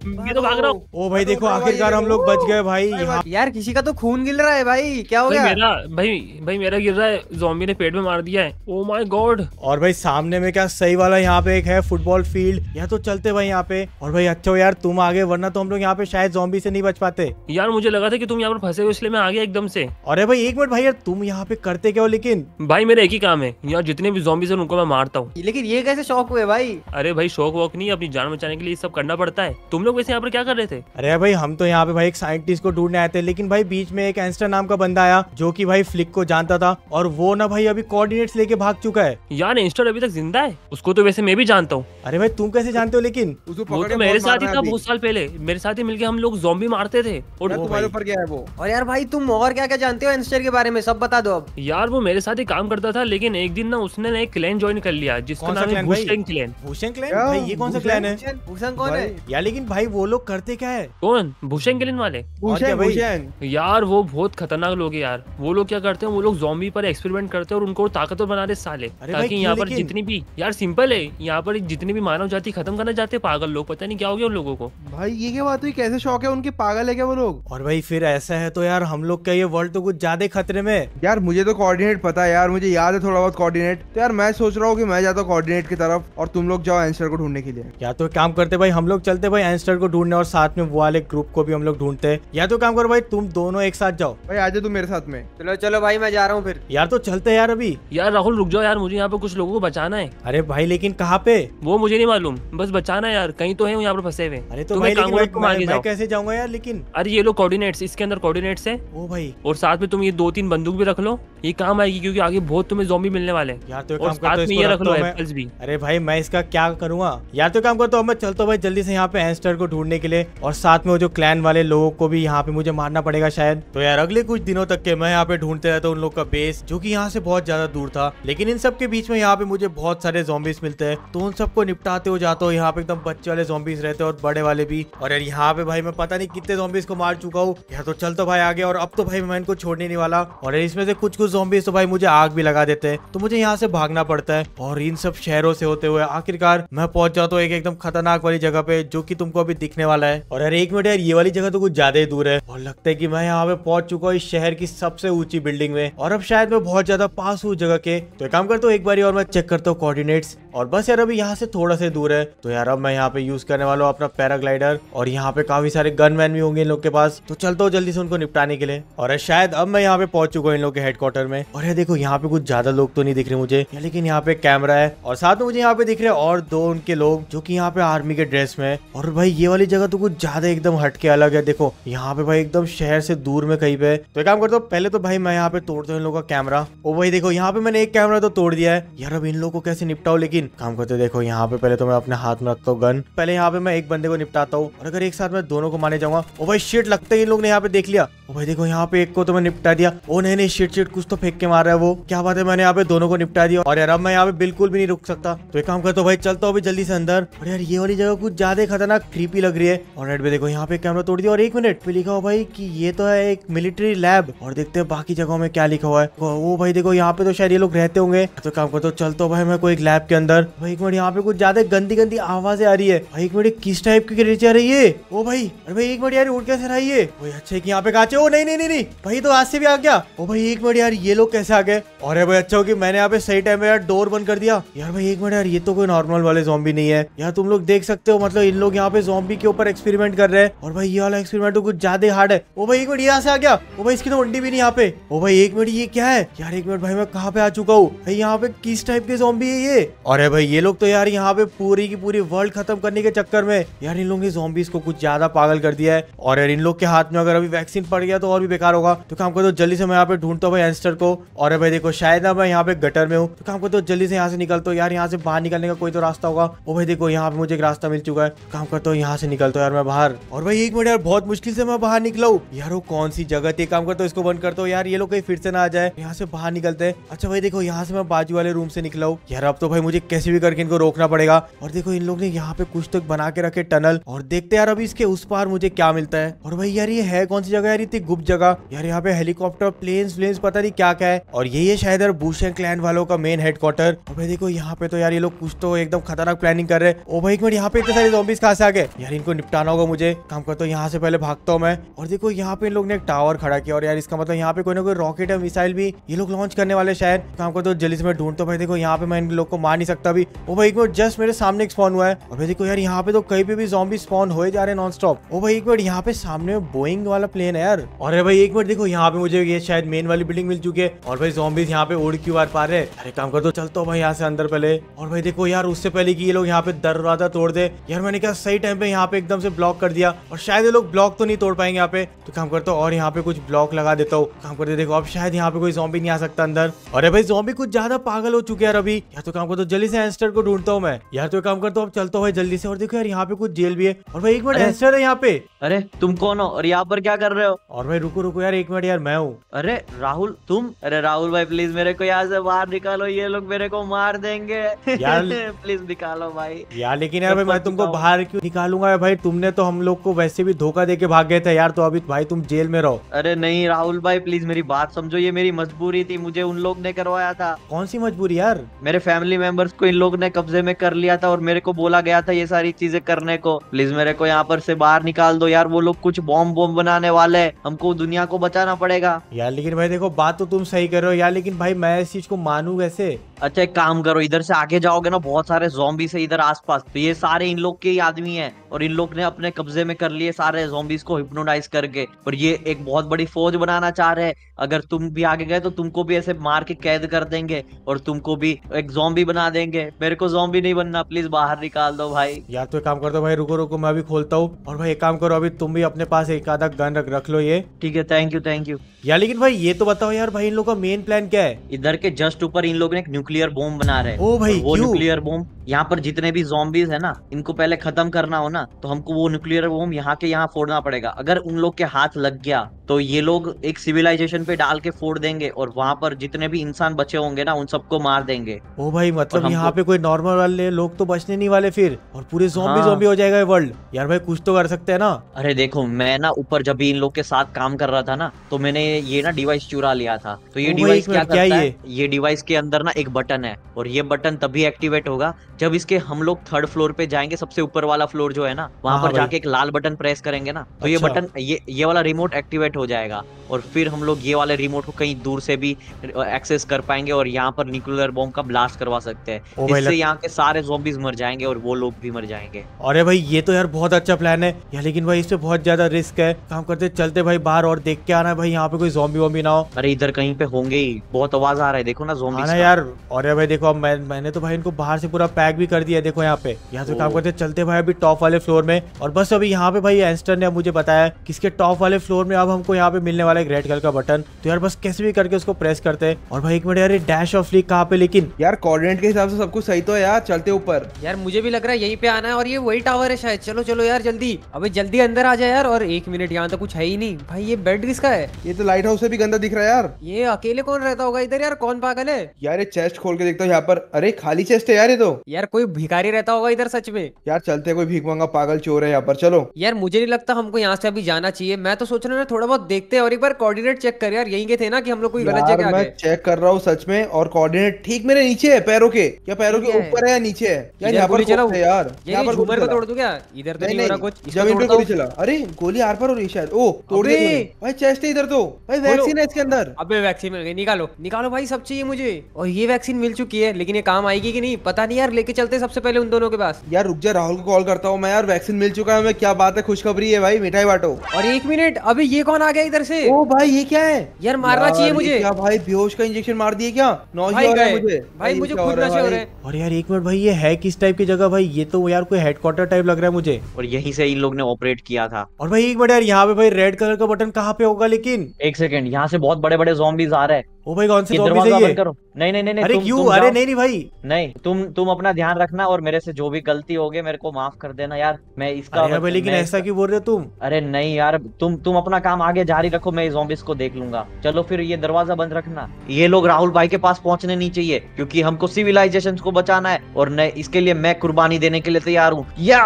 मैं तो भाग रहा हूँ। ओ भाई देखो आखिरकार हम लोग बच गए भाई। यार किसी का तो खून गिर रहा है भाई, क्या हो गया? मेरा भाई मेरा गिर रहा है, ज़ॉम्बी ने पेट में मार दिया है। Oh my God. और भाई सामने में क्या सही वाला यहाँ पे एक है फुटबॉल फील्ड। या तो चलते भाई यहाँ पे। और भाई अच्छा हो यार तुम आगे, वरना तो हम लोग यहाँ पे शायद ज़ॉम्बी से नहीं बच पाते। यार मुझे लगा था कि तुम यहाँ पर फंसे हो, इसलिए मैं आ गया एकदम से। अरे भाई एक मिनट भाई, यार तुम यहाँ पे करते क्या हो? लेकिन भाई मेरा एक ही काम है यार, जितने भी ज़ॉम्बीज़ हैं उनको मैं मारता हूँ। लेकिन ये कैसे शौक हुए भाई? अरे भाई शौक वॉक नहीं, अपनी जान बचाने के लिए सब करना पड़ता है। तुम लोग वैसे यहाँ पर क्या कर रहे थे? अरे भाई हम तो यहाँ पे भाई एक साइंटिस्ट को ढूंढने आए थे, लेकिन भाई बीच में एक एंस्टर नाम का बंदा आया जो कि भाई फ्लिक को जानता था। और वो ना भाई अभी कोऑर्डिनेट्स लेके भाग चुका है। यार एंस्टर अभी तक जिंदा है? उसको तो वैसे मैं भी जानता हूँ। अरे भाई तुम कैसे जानते हो? लेकिन वो तो मेरे साथ ही था बहुत साल पहले, मेरे साथ ही मिलकर हम लोग ज़ॉम्बी मारते थे। और तुम्हारे ऊपर क्या है वो? और यार भाई तुम और क्या क्या जानते हो एंस्टर के बारे में, सब बता दो अब। यार वो मेरे साथ ही काम करता था, लेकिन एक दिन ना उसने एक क्लैन ज्वाइन कर लिया जिसका नाम है भूषण क्लैन। भूषण क्लैन? ये कौन सा क्लैन है? भूषण कौन है यार? लेकिन लेकिन भाई वो लोग करते क्या है? कौन? भूषण गिलिन वाले? भूषण यार वो बहुत खतरनाक लोग है यार। वो लोग क्या करते हैं, वो लोग ज़ोंबी पर एक्सपेरिमेंट करते हैं और उनको ताकतवर बना दे साले, ताकि यहाँ पर जितनी भी यार सिंपल है, यहाँ पर जितनी भी मानव जाति खत्म करना चाहते पागल लोग। पता नहीं क्या हो गया उन लोगों को भाई। ये क्या बात हुई, कैसे शौक है उनके, पागल है क्या वो लोग? और भाई फिर ऐसा है तो यार हम लोग का ये वर्ल्ड तो कुछ ज्यादा खतरे में। यार मुझे तो कोऑर्डिनेट पता है यार, मुझे याद है थोड़ा बहुत कोऑर्डिनेट। तो यार मैं सोच रहा हूँ कि मैं जाता हूँ कोऑर्डिनेट की तरफ और तुम लोग जाओ एंस्टर को ढूंढने के लिए। या तो काम करते भाई हम लोग चलते भाई एंस्टर को ढूंढने और साथ में वो वाले ग्रुप को भी हम लोग ढूंढते। या तो काम करो भाई तुम दोनों एक साथ जाओ। भाई आ जाओ तुम मेरे साथ में। चलो चलो भाई मैं जा रहा हूँ फिर। यार तो चलते यार अभी। यार राहुल रुक जाओ यार, मुझे यहाँ पे कुछ लोगों को बचाना है। अरे भाई लेकिन कहाँ पे, वो मुझे नहीं मालूम, बस बचाना है यार। कहीं तो है यहाँ पर फंसे हुए। अरे तो मैं कैसे जाऊँगा यार लेकिन। अरे ये लोग कोऑर्डिनेट्स, इसके अंदर कोऑर्डिनेट्स है वो भाई। और साथ में तुम ये 2-3 बंदूक भी रख लो, ये काम आएगी क्योंकि आगे बहुत तुम्हें ज़ोंबी मिलने वाले। यार तो काम करते इसको रख लो एप्पल्स भी। अरे भाई मैं इसका क्या करूँगा। यार तो काम करता हूँ मैं, चलता हूँ भाई जल्दी से यहाँ पे एंस्टर को ढूंढने के लिए और साथ में वो जो क्लैन वाले लोगों को भी यहाँ पे मुझे मारना पड़ेगा शायद। तो यार अगले कुछ दिनों तक के मैं यहाँ पे ढूंढते रहता हूँ उन लोग का बेस जो कि यहाँ से बहुत ज्यादा दूर था। लेकिन इन सब के बीच में यहाँ पे मुझे बहुत सारे ज़ोंबीज मिलते हैं तो उन सबको निपटाते हुए जाता हूँ। यहाँ पे एकदम बच्चे वाले ज़ोंबीज रहते हैं और बड़े वाले भी। और यार यहाँ पे भाई मैं पता नहीं कितने ज़ोंबीज को मार चुका हूँ। यार तो चलता भाई आगे, और अब तो भाई मैं इनको छोड़ने नहीं वाला। और इसमें से कुछ कुछ ज़ोंबीज तो भाई मुझे आग भी लगा देते हैं तो मुझे यहाँ से भागना पड़ता है। और इन सब शहरों से होते हुए आखिरकार मैं पहुंच जाता हूँ एक एकदम खतरनाक वाली जगह पे जो कि तुमको अभी दिखने वाला है। और यार एक मिनट, यार ये वाली जगह तो कुछ ज्यादा ही दूर है और लगता है कि मैं यहाँ पे पहुंच चुका हूँ इस शहर की सबसे ऊंची बिल्डिंग में और अब शायद मैं बहुत ज्यादा पास हूँ जगह के। तो काम करता हूँ एक बार और मैं चेक करता हूँ कोऑर्डिनेट्स। और बस यार अभी यहाँ से थोड़ा सा दूर है तो यार अब मैं यहाँ पे यूज करने वाला हूँ अपना पैराग्लाइडर। और यहाँ पे काफी सारे गनमैन भी होंगे इन लोग के पास, तो चलता हूँ जल्दी से उनको निपटाने के लिए। और शायद अब मैं यहाँ पे पहुंच चुका हूँ इन लोग के हेडक्वार्टर में। और यार देखो यहाँ पे कुछ ज्यादा लोग तो नहीं दिख रहे मुझे, लेकिन यहाँ पे कैमरा है और साथ में मुझे यहाँ पे दिख रहे और 2 उनके लोग जो कि यहाँ पे आर्मी के ड्रेस में। और भाई ये वाली जगह तो कुछ ज्यादा एकदम हटके अलग है। देखो यहाँ पे भाई एकदम शहर से दूर में कहीं पे। तो काम करता हूँ पहले तो भाई मैं यहाँ पे तोड़ता हूँ इन लोगों का कैमरा। ओ भाई देखो यहाँ पे मैंने एक कैमरा तो तोड़ दिया है। यार अब इन लोगों को कैसे निपटाऊ, लेकिन काम करते देखो यहाँ पे पहले तो मैं अपने हाथ में रखता हूँ गन। पहले यहाँ पे मैं एक बंदे को निपटाता हूँ और अगर एक साथ में दोनों को मारने जाऊंगा। ओ भाई शिट, लगता है इन लोग ने यहाँ पे देख लिया। ओ भाई देखो यहाँ पे एक को तो मैं निपटा दिया। ओ नहीं शिट कुछ तो फेंक के मार रहा है वो। क्या बात है, मैंने यहाँ पे दोनों को निपटा दिया। और यार अब मैं यहाँ पे बिल्कुल भी नहीं रुक सकता। तो एक काम करता हूँ भाई चलता हूँ जल्दी से अंदर। और यार ये वाली जगह कुछ ज्यादा खतरनाक क्रीपी लग रही है। और नेट पे देखो यहाँ पे कैमरा तोड़ दिया और एक मिनट पे लिखा हुआ भाई कि ये तो है एक मिलिट्री लैब। और देखते हैं बाकी जगहों में क्या लिखा हुआ है। वो भाई देखो यहाँ पे तो शायद ये लोग रहते होंगे। तो काम करता हूँ चलता हूँ भाई मैं कोई एक लैब के अंदर। भाई एक मिनट, यहाँ पे कुछ ज्यादा गंदी गंदी आवाजें आ रही है। भाई एक मिनट, किस टाइप की क्रिएचर आ रही है? ओ भाई, अरे भाई एक मिनट यार, उड़ कैसे रहा है ये? भाई अच्छा कि यहाँ पे कांच है। ओ नहीं, भाई तो आज से भी आ गया। ओ भाई एक मिनट यार, ये लोग कैसे आ गए? और भाई अच्छा हो कि मैंने यहाँ पे सही टाइम में यार डोर बंद कर दिया। यार भाई एक मिनट यार, ये तो कोई नॉर्मल वाले ज़ोंबी नहीं है। यार तुम लोग देख सकते हो, मतलब इन लोग यहाँ पे ज़ोंबी के ऊपर एक्सपेरिमेंट कर रहे हैं। और भाई ये वाला एक्सपेरिमेंट तो कुछ ज्यादा हार्ड है। ओ भाई एक मिनट, यहाँ से आ गया। ओ भाई इसकी तो मुंडी भी नहीं यहाँ पे। ओ भाई एक मिनट, ये क्या है यार? एक मिनट भाई, मैं कहाँ पे आ चुका हूँ? भाई यहाँ पे किस टाइप के ज़ोंबी है ये? अरे भाई ये लोग तो यार यहाँ पे पूरी की पूरी वर्ल्ड खत्म करने के चक्कर में यार इन लोगों ने ज़ोंबीज को कुछ ज्यादा पागल कर दिया है। और यार इन लोग के हाथ में अगर अभी वैक्सीन पड़ गया तो और भी बेकार होगा। तो काम करता हूँ जल्दी से मैं यहाँ पे ढूंढता हूँ भाई एंस्टर को। और भाई देखो शायद अब मैं यहाँ पे गटर में हूँ। तो काम करता हूँ जल्दी से यहाँ से निकलता हूँ। यार यहाँ से बाहर निकलने का कोई तो रास्ता होगा। ओ भाई देखो यहाँ पे मुझे एक रास्ता मिल चुका है। काम करता हूँ यहाँ से निकलता हूँ यार मैं बाहर। और भाई एक मिनट यार, बहुत मुश्किल से मैं बाहर निकला हूँ। यार वो कौन सी जगह थी? काम करता हूँ इसको बंद करता हूँ यार, ये लोग कहीं फिर से ना आ जाए। यहाँ से बाहर निकलते हैं। अच्छा भाई देखो यहाँ से मैं बाजू वाले रूम से निकला हूँ। यार अब तो भाई मुझे कैसे भी करके इनको रोकना पड़ेगा। और देखो इन लोग ने यहाँ पे कुछ तो बना के रखे टनल। और देखते यार अभी इसके उस पार मुझे क्या मिलता है। और भाई यार ये है कौन सी जगह यार, इतनी गुप्त जगह? यार यहाँ पे हेलीकॉप्टर, प्लेन्स व्लेन्स पता नहीं क्या क्या है। और यही है शायद यार भूषण क्लैन वालों का मेन हेडक्वार्टर। और भाई देखो यहाँ पे तो यार ये लोग कुछ तो एकदम खतरनाक प्लानिंग कर रहे हैं। ओ भाई एक मिनट, यहाँ पे इतने सारे ज़ोंबीज कहाँ से आ गए? यार इनको निपटाना होगा मुझे। काम करता हूँ यहाँ से पहले भागता हूँ मैं। और देखो यहाँ पे इन लोग ने एक टावर खड़ा किया। और यार इसका मतलब यहाँ पे कोई ना कोई रॉकेट है, मिसाइल भी ये लोग लॉन्च करने वाले शायद। काम करता हूँ जल्दी से मैं ढूंढता हूँ। भाई देखो यहाँ पे मैं इन लोग को मार नहीं सकता अभी। ओ भाई एक मिनट, जस्ट मेरे सामने स्पॉन हुआ है। और भाई देखो यार यहाँ पे तो कहीं पे भी ज़ोंबी स्पॉन हो जा रहे हैं नॉन स्टॉप। ओ भाई एक मिनट, यहाँ पे सामने बोइंग वाला प्लेन है यार। और भाई एक मिनट देखो यहाँ पे मुझे ये शायद मेन वाली बिल्डिंग मिल चुकी है। और भाई ज़ोंबीज यहाँ पे उड़ क्यों मार पा रहे? अरे काम करता हूँ चलता हूँ भाई यहाँ से अंदर पहले। और भाई देखो यार उससे पहले कि ये लोग यहाँ पे दरवाजा तोड़ दे, यार मैंने क्या सही टाइम पे यहाँ पे एकदम से ब्लॉक कर दिया। और शायद ये लोग ब्लॉक तो नहीं तोड़ पाएंगे यहाँ पे। तो काम करता हूँ और यहाँ पे कुछ ब्लॉक लगा देता हूँ। काम करते देखो अब शायद यहाँ पे कोई ज़ोंबी नहीं आ सकता अंदर। अरे भाई ज़ोंबी कुछ ज्यादा पागल हो चुके यार अभी। यार तो काम करता हूँ जल्दी से एंस्टर को ढूंढता हूँ मैं। यार तो काम करता हूँ अब चलता हूँ जल्दी से। और देखो यार यहाँ पे कुछ जेल भी है। और भाई एक मिनट, एंस्टर है यहाँ पे। अरे तुम कौन हो और यहाँ पर क्या कर रहे हो? और भाई रुको यार एक मिनट यार, मैं हूँ। अरे राहुल तुम? अरे राहुल भाई प्लीज मेरे को यहाँ से बाहर निकालो, ये लोग मेरे को मार देंगे यार। प्लीज निकालो भाई यार। लेकिन यार मैं तुमको बाहर क्यों निकालूंगा भाई। तुमने तो हम लोग को वैसे भी धोखा दे के भाग गए थे यार, तो अभी भाई तुम जेल में रहो। अरे नहीं राहुल भाई प्लीज मेरी बात समझो, ये मेरी मजबूरी थी, मुझे उन लोग ने करवाया था। कौन सी मजबूरी यार? मेरे फैमिली मेंबर्स को इन लोग ने कब्जे में कर लिया था और मेरे को बोला गया था ये सारी चीजें करने को। प्लीज मेरे को यहाँ पर से बाहर निकाल दो यार, वो लोग कुछ बॉम्ब बनाने वाले, हमको दुनिया को बचाना पड़ेगा यार। लेकिन भाई देखो बात तो तुम सही कर रहे हो यार, लेकिन भाई मैं इस चीज को मानू कैसे? अच्छा एक काम करो, इधर से आगे जाओगे ना बहुत सारे ज़ोंबी से इधर आसपास, तो ये सारे इन लोग के ही आदमी हैं और इन लोग ने अपने कब्जे में कर लिए सारे ज़ोंबीज को हिप्नोटाइज करके, और ये एक बहुत बड़ी फौज बनाना चाह रहे हैं। अगर तुम भी आगे गए तो तुमको भी ऐसे मार के कैद कर देंगे और तुमको भी एक ज़ोंबी बना देंगे। मेरे को ज़ोंबी नहीं बनना, प्लीज बाहर निकाल दो भाई। यार तो एक काम कर दो भाई, रुको रुको मैं अभी खोलता हूँ। और भाई एक काम करो, अभी तुम भी अपने पास एक आधा गन रख लो ये। ठीक है थैंक यू थैंक यू। यार लेकिन भाई ये तो बताओ यार भाई इन लोगों का मेन प्लान क्या है? इधर के जस्ट ऊपर इन लोग ने एक न्यूक्लियर बॉम्ब बना रहे हैं। ओ भाई वो न्यूक्लियर बॉम्ब यहाँ पर जितने भी ज़ोंबीज है ना इनको पहले खत्म करना हो ना, तो हमको वो न्यूक्लियर बॉम्ब यहाँ के यहाँ फोड़ना पड़ेगा। अगर उन लोग के हाथ लग गया तो ये लोग एक सिविलाइजेशन पे डाल के फोड़ देंगे और वहाँ पर जितने भी इंसान बचे होंगे ना उन सबको मार देंगे। ओ भाई मतलब यहाँ पे कोई नॉर्मल वाले लोग तो बचने नहीं वाले फिर, और पूरे ज़ोंबी ज़ोंबी हो जाएगा वर्ल्ड। यार भाई कुछ तो कर सकते है ना। अरे देखो मैं ना ऊपर जब इन लोग के साथ काम कर रहा था ना तो मैंने ये ना डिवाइस चुरा लिया था। तो ये डिवाइस क्या करता है? ये डिवाइस के अंदर ना एक बटन है और ये बटन तभी एक्टिवेट होगा जब इसके हम लोग थर्ड फ्लोर पे जाएंगे, सबसे ऊपर वाला फ्लोर जो है ना वहाँ पर जाके एक लाल बटन प्रेस करेंगे ना तो ये बटन ये वाला रिमोट एक्टिवेट हो जाएगा और फिर हम लोग ये वाले रिमोट को कहीं दूर से भी एक्सेस कर पाएंगे और यहाँ पर न्यूक्लियर बॉम्ब का ब्लास्ट करवा सकते हैं। इससे यहाँ के सारे ज़ोंबीज मर जाएंगे और वो लोग भी मर जाएंगे। अरे भाई ये तो यार बहुत अच्छा प्लान है यार, लेकिन भाई इसमें बहुत ज्यादा रिस्क है। काम करते चलते भाई बाहर और देख के आना है भाई यहाँ पे कोई ज़ोंबी वोंबी ना हो। अरे इधर कहीं पे होंगे ही, बहुत आवाज आ रहा है देखो ना ज़ोंबीज का यार। और भाई देखो अब मैंने तो भाई इनको बाहर से पूरा पैक भी कर दिया देखो यहाँ पे। यहाँ से काम करते चलते भाई अभी टॉप वाले फ्लोर में, और बस अभी यहाँ पे भाई एंस्टर ने मुझे बताया किसके टॉप वाले फ्लोर में अब हमको यहाँ पे मिलने वाला है रेड कलर का बटन। तो यार बस कैसे भी करके उसको प्रेस करते हैं। और भाई एक मिनट यार ये डैश और फ्लिक कहाँ पे? लेकिन यार कोऑर्डिनेट के हिसाब से सब कुछ सही तो है यार, चलते ऊपर। यार मुझे भी लग रहा है यहीं पे आना है और ये वही टावर है शायद। चलो चलो यार जल्दी, अबे जल्दी अंदर आ जाए यार। और एक मिनट यहाँ तो कुछ है ही नहीं भाई, ये बेड किसका है? ये तो लाइट हाउस से भी गंदा दिख रहा है यार। ये अकेले कौन रहता होगा इधर यार, कौन पागल है यार? ये चेस्ट खोल के देखता हूँ यहाँ पर, अरे खाली चेस्ट है यार। ये तो यार कोई भिखारी रहता होगा इधर सच में यार। चलते, कोई भीख मांगा पागल चोर है यहाँ पर। चलो यार मुझे नहीं लगता हमको यहाँ से अभी जाना चाहिए। मैं तो सोच रहा हूँ थोड़ा बहुत देखते हैं और एक बार कोऑर्डिनेट चेक कर यार, यहीं के थे ना कि हम लोग कोई गलत जगह आ गए। चेक कर रहा हूँ सच में, और कोऑर्डिनेट ठीक मेरे नीचे है, पैरों के या पैरों के ऊपर है या नीचे है यार। यहाँ पर घूमर को तोड़ दूं क्या? इधर तो नहीं हो रहा कुछ, जमीन पे गोली चला। अरे गोली आर पर हो रही शायद। ओ तोड़ दे भाई, चेस्ट है इधर तो भाई, वैक्सीन है इसके अंदर। अबे वैक्सीन मिल गई, निकालो निकालो भाई, सब चाहिए मुझे। और ये वैक्सीन मिल चुकी है लेकिन ये काम आएगी कि नहीं पता नहीं यार। लेके चलते सबसे पहले उन दोनों के पास। यार रुक जा, राहुल को कॉल करता हूँ मैं यार। वैक्सीन मिल चुका है हमें, क्या बात है, खुशखबरी है भाई, मिठाई बांटो। और एक मिनट, अभी ये कौन आ गया इधर से? ओ भाई ये क्या है यार, मारना चाहिए मुझे क्या भाई? बेहोश का इंजेक्शन मार दिए क्या? नॉइज़ हो रहा है मुझे भाई, मुझे खुद नशे हो रहे हैं। और यार एक मिनट भाई, ये है किस टाइप की जगह भाई? ये तो यार कोई हेडक्वार्टर टाइप लग रहा है मुझे, और यहीं से इन लोग ने ऑपरेट किया था। और भाई एक मिनट यार, यहाँ पे भाई रेड कलर का बटन कहाँ पे होगा? लेकिन एक सेकंड, यहाँ से बहुत बड़े बड़े ज़ॉम्बीज आ रहे हैं। ओ भाई कौन से ज़ॉम्बीज़ है ये? नहीं नहीं नहीं, अरे क्यों? अरे नहीं नहीं भाई, नहीं तुम अपना ध्यान रखना और मेरे से जो भी गलती होगी मेरे को माफ कर देना यार। मैं इसका भाई, लेकिन ऐसा क्यों बोल रहे हो तुम? अरे नहीं यार, तुम अपना काम आगे जारी रखो, मैं ज़ॉम्बीज़ को देख लूंगा। चलो फिर ये दरवाजा बंद रखना। ये लोग राहुल भाई के पास पहुँचने नहीं चाहिए क्योंकि हमको सिविलाइजेशन को बचाना है और न इसके लिए मैं कुर्बानी देने के लिए तैयार हूँ। या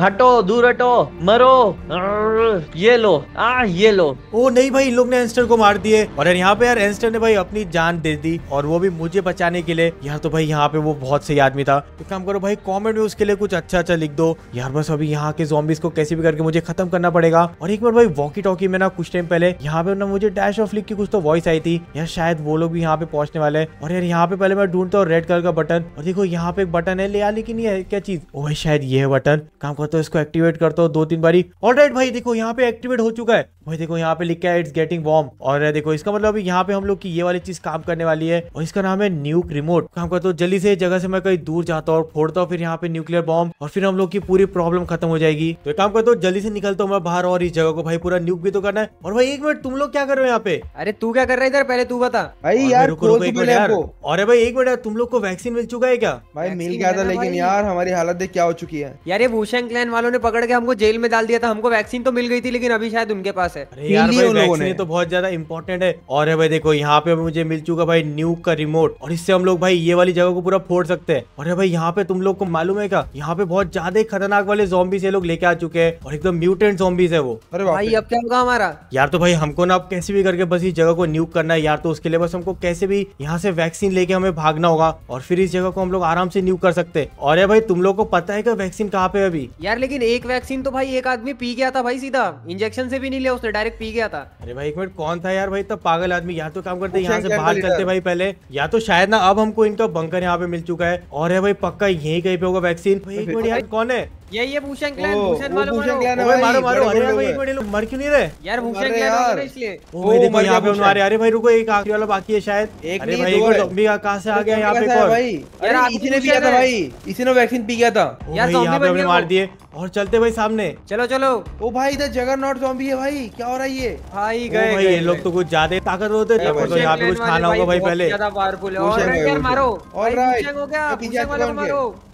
हटो, दूर हटो, मरो। ये लो, ये लो। ओ नहीं भाई, इन लोग ने एंस्टर को मार दिए। और यहाँ पे यार एंस्टर ने भाई अपनी जान दे दी, और वो भी मुझे बचाने के लिए। यार तो भाई यहाँ पे वो बहुत सही आदमी था। एक काम करो भाई, कमेंट में उसके लिए कुछ अच्छा अच्छा लिख दो यार। बस अभी यहाँ के ज़ॉम्बीज को कैसे भी करके मुझे खत्म करना पड़ेगा। और एक बार भाई वॉकी टॉकी में ना कुछ टाइम पहले यहाँ पे ना मुझे डैश और फ्लिक की कुछ तो वॉइस आई थी यार, शायद वो लोग भी यहाँ पे पहुंचने वाले। और यार यहाँ पे पहले मैं ढूंढता हूँ रेड कलर का बटन, और देखो यहाँ पे एक बटन है लिया, लेकिन ये क्या चीज? ओ भाई शायद ये है बटन। काम करता हूँ इसको एक्टिवेट करता हूँ 2-3 बारी। ऑलराइट भाई देखो यहाँ पे एक्टिवेट हो चुका है। भाई देखो यहाँ पे लिखा है इट्स गेटिंग वार्म, और देखो इसका मतलब यहाँ पे हम लोग की ये वाली चीज काम करने वाली है, और इसका नाम है न्यूक रिमोट। काम करता हूँ जल्दी से जगह से मैं कहीं दूर जाता हूँ और फोड़ता हूँ फिर यहाँ पे न्यूक्लियर बॉम्ब, और फिर हम लोग की पूरी प्रॉब्लम खत्म हो जाएगी। तो काम करता हूँ जल्दी से निकलता हूँ मैं बाहर, और इस जगह को भाई पूरा न्यूक भी तो करना है। और भाई एक मिनट, तुम लोग क्या कर रहे हो यहाँ पे? अरे तू क्या कर रहा है इधर, पहले तू बता भाई। यार अरे भाई एक मिनट, तुम लोग को वैक्सीन मिल चुका है क्या? भाई मिल गया था, लेकिन यार हमारी हालत देख क्या हो चुकी है यार। ये भूषण क्लैन वालों ने पकड़ के हमको जेल में डाल दिया था। हमको वैक्सीन तो मिल गई थी लेकिन अभी शायद उनके पास है। अरे यार भाई वैक्सीन तो बहुत ज्यादा इम्पोर्टेंट है। और भाई देखो यहाँ यहाँ पे मुझे मिल चुका भाई न्यूक का रिमोट, और इससे हम लोग भाई ये वाली जगह को पूरा फोड़ सकते हैं। अरे भाई यहाँ पे तुम लोग को मालूम है क्या, यहाँ पे बहुत ज्यादा खतरनाक वाले ज़ॉम्बीज़ ये लोग लेके आ चुके हैं और एकदम म्यूटेंट ज़ॉम्बीज़ है वो। अरे भाई अब क्या होगा हमारा यार? तो भाई हमको ना अब कैसे भी करके बस इस जगह को न्यूक करना है यार। तो उसके लिए बस हमको कैसे भी यहाँ से वैक्सीन लेके हमें भागना होगा और फिर इस जगह को हम लोग आराम से न्यूक कर सकते। और ये भाई तुम लोग को पता है क्या वैक्सीन कहाँ पे अभी यार? लेकिन एक वैक्सीन तो भाई एक आदमी पी गया था भाई, सीधा इंजेक्शन से भी नहीं लिया उसने, डायरेक्ट पी गया था। अरे भाई एक मिनट, कौन था यार भाई तब पागल आदमी? या तो काम करते यहाँ से बाहर चलते भाई पहले, या तो शायद ना अब हमको इनका बंकर यहाँ पे मिल चुका है और है भाई पक्का यही कहीं पे होगा वैक्सीन। एक मिनट यार, कौन है ये भूषण क्लैन? भूषण मारो। अरे लोग मर क्यों नहीं रहे यार? भूषण क्लैन इसलिए। ओ देखो यहाँ पे मारे। अरे भाई रुको, एक आखिरी वाला बाकी है शायद। अरे भाई एक ज़ॉम्बी कहाँ से आ गया यहाँ पे? यार इसी ने पिया था भाई, इसी ने वैक्सीन पी गया था यार। यहाँ पे हमने मार दिए और चलते भाई सामने, चलो चलो। ओ भाई इधर जगरनॉट ज़ॉम्बी है भाई, क्या हो रहा है ये भाई? गए भाई ये लोग तो कुछ ज्यादा ताकत होते हैं। यहाँ पे कुछ खाना होगा भाई पहले।